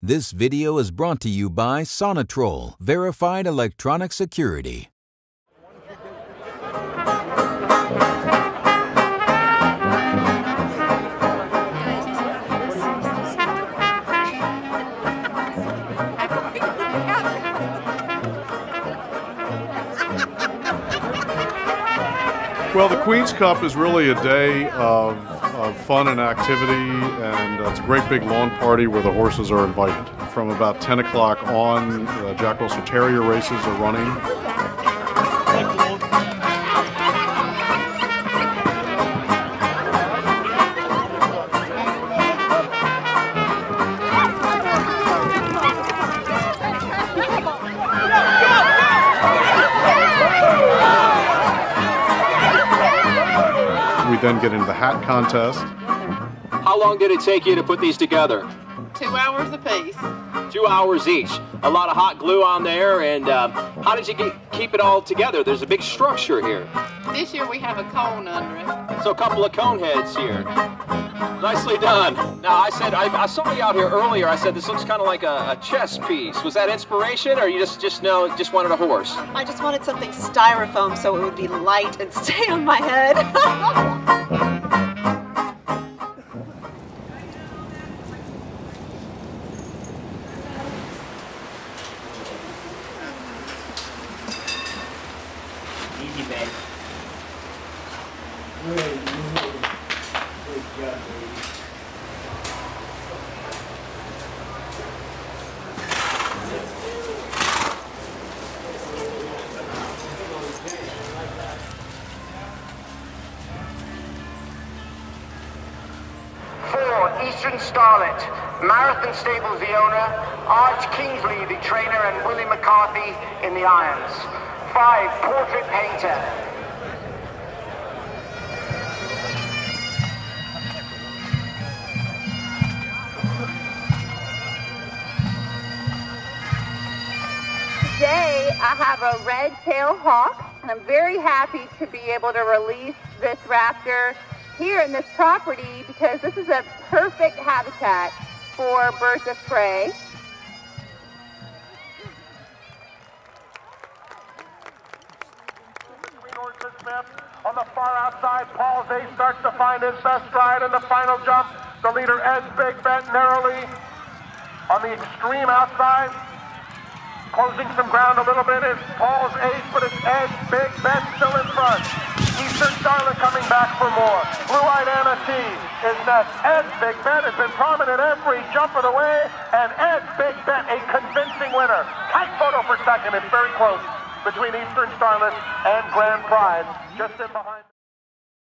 This video is brought to you by Sonitrol, Verified Electronic Security. Well, the Queen's Cup is really a day of fun and activity, and it's a great big lawn party where the horses are invited. From about 10 o'clock on, the Jack Russell Terrier races are running. Then get into the hat contest. How long did it take you to put these together? 2 hours apiece. 2 hours each. A lot of hot glue on there, and how did you keep it all together? There's a big structure here. This year we have a cone under it. So a couple of cone heads here. Nicely done. Now I saw you out here earlier. I said this looks kind of like a chess piece. Was that inspiration, or you just wanted a horse? I just wanted something styrofoam so it would be light and stay on my head. Eastern Starlet, Marathon Stables, the owner, Arch Kingsley, the trainer, and Willie McCarthy in the irons. 5, Portrait Painter. Today, I have a red-tailed hawk, and I'm very happy to be able to release this raptor here in this property because this is a perfect habitat for birds of prey. Orson Smith on the far outside. Paul's Ace starts to find his best stride in the final jump. The leader, Ed Big Bet, narrowly on the extreme outside. Closing some ground a little bit is Paul's Ace, but it's Ed Big Bet still in front. Eastern Starlet coming back for more. Blue-eyed Anna T is next. Ed Big Bet has been prominent every jump of the way, and Ed Big Bet a convincing winner. Tight photo for second. It's very close between Eastern Starlet and Grand Pride. Just in behind.